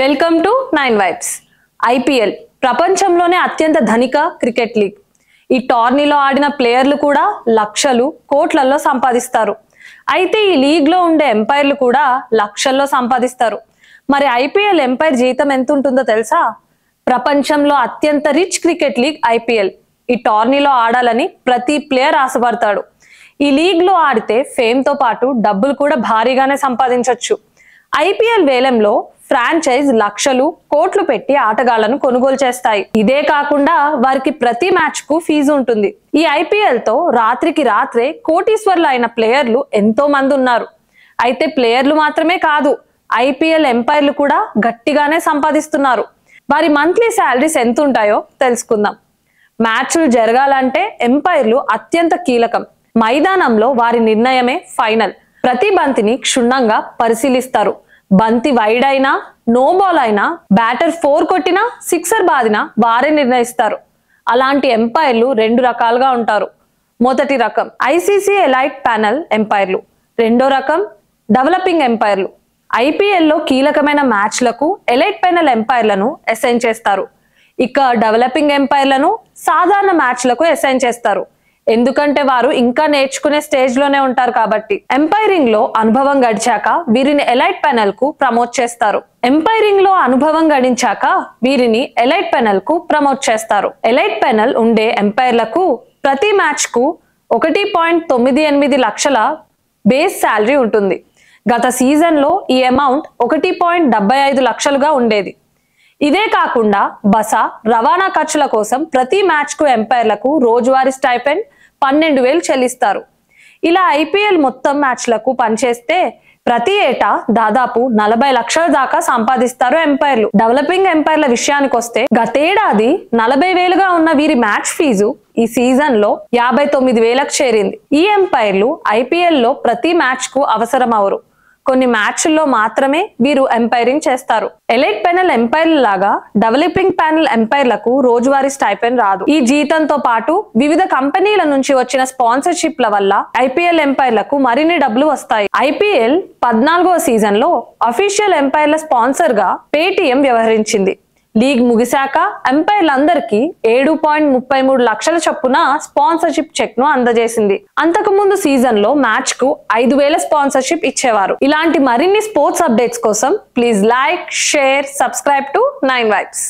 Welcome to 9Vibes. IPL ప్రపంచంలోనే అత్యంత ధనిక క్రికెట్ లీగ్. ఈ టోర్నీలో ఆడిన ప్లేయర్లు కూడా లక్షలు కోట్లల్లో సంపాదిస్తారు. అయితే ఈ లీగ్ లో ఉండే ఎంపైర్లు కూడా లక్షల్లో సంపాదిస్తారు. మరి IPL ఎంపైర్ జీతం ఎంత ఉంటుందో తెలుసా? ప్రపంచంలో అత్యంత రిచ్ క్రికెట్ లీగ్ IPL. ఈ టోర్నీలో ఆడాలని ప్రతి ప్లేయర్ ఆశపడతాడు. ఈ లీగ్ లో ఆడితే ఫేమ్ తో పాటు డబ్బులు కూడా భారీగానే సంపాదించొచ్చు. ఐపీఎల్ వేలంలో ఫ్రాంచైజ్ లక్షలు కోట్లు పెట్టి ఆటగాళ్లను కొనుగోలు చేస్తాయి. ఇదే కాకుండా వారికి ప్రతి మ్యాచ్ కు ఫీజు ఉంటుంది. ఈ ఐపీఎల్ తో రాత్రికి రాత్రే కోటీశ్వర్లు అయిన ప్లేయర్లు ఎంతో మంది ఉన్నారు. అయితే ప్లేయర్లు మాత్రమే కాదు, ఐపీఎల్ ఎంపైర్లు కూడా గట్టిగానే సంపాదిస్తున్నారు. వారి మంత్లీ శాలరీస్ ఎంత ఉంటాయో తెలుసుకుందాం. మ్యాచ్లు జరగాలంటే ఎంపైర్లు అత్యంత కీలకం. మైదానంలో వారి నిర్ణయమే ఫైనల్. ప్రతి బంతిని క్షుణ్ణంగా పరిశీలిస్తారు. బంతి వైడ్ అయినా, నో బాల్ అయినా, బ్యాటర్ 4 కొట్టినా, సిక్సర్ బాదినా వారే నిర్ణయిస్తారు. అలాంటి ఎంపైర్లు రెండు రకాలుగా ఉంటారు. మొదటి రకం ICC ఎలైట్ ప్యానెల్ ఎంపైర్లు, రెండో రకం డెవలపింగ్ ఎంపైర్లు. ఐపీఎల్లో కీలకమైన మ్యాచ్లకు ఎలైట్ ప్యానెల్ ఎంపైర్లను అసైన్ చేస్తారు. ఇక డెవలపింగ్ ఎంపైర్లను సాధారణ మ్యాచ్లకు అసైన్ చేస్తారు. ఎందుకంటే వారు ఇంకా నేర్చుకునే స్టేజ్ లోనే ఉంటారు కాబట్టి. ఎంపైరింగ్ లో అనుభవం గడిచాక వీరిని ఎలైట్ ప్యానెల్ కు ప్రమోట్ చేస్తారు. ఎలైట్ ప్యానెల్ ఉండే ఎంపైర్లకు ప్రతి మ్యాచ్ కు 1.98 లక్షల బేస్ శాలరీ ఉంటుంది. గత సీజన్ లో ఈ అమౌంట్ 1.75 లక్షలుగా ఉండేది. ఇదే కాకుండా బస, రవాణా ఖర్చుల కోసం ప్రతి మ్యాచ్ కు ఎంపైర్లకు రోజువారీ స్టైపెండ్ 12,000 చెల్లిస్తారు. ఇలా IPL మొత్తం మ్యాచ్లకు పనిచేస్తే ప్రతి ఏటా దాదాపు 40 లక్షల దాకా సంపాదిస్తారు ఎంపైర్లు. డెవలపింగ్ ఎంపైర్ల విషయానికి వస్తే గతేడాది 40,000గా ఉన్న వీరి మ్యాచ్ ఫీజు ఈ సీజన్ లో 59,000కు చేరింది. ఈ ఎంపైర్లు IPL లో ప్రతి మ్యాచ్ కు అవసరం అవరు. కొన్ని మ్యాచ్ల్లో మాత్రమే వీరు ఎంపైరింగ్ చేస్తారు. ఎలైట్ ప్యానెల్ ఎంపైర్ల లాగా డెవలపింగ్ ప్యానెల్ ఎంపైర్లకు రోజువారీ స్టైపెండ్ రాదు. ఈ జీతంతో పాటు వివిధ కంపెనీల నుంచి వచ్చిన స్పాన్సర్షిప్ల వల్ల IPL ఎంపైర్లకు మరిన్ని డబ్బులు వస్తాయి. IPL 14వ సీజన్ లో అఫీషియల్ ఎంపైర్ల స్పాన్సర్ గా పేటిఎం వ్యవహరించింది. లీగ్ ముగిశాక ఎంపైర్లందరికీ 7.33 లక్షల చొప్పున స్పాన్సర్షిప్ చెక్ ను అందజేసింది. అంతకు ముందు సీజన్ లో మ్యాచ్ కు 5,000 స్పాన్సర్షిప్ ఇచ్చేవారు. ఇలాంటి మరిన్ని స్పోర్ట్స్ అప్డేట్స్ కోసం please like, share, subscribe to 9Vibes.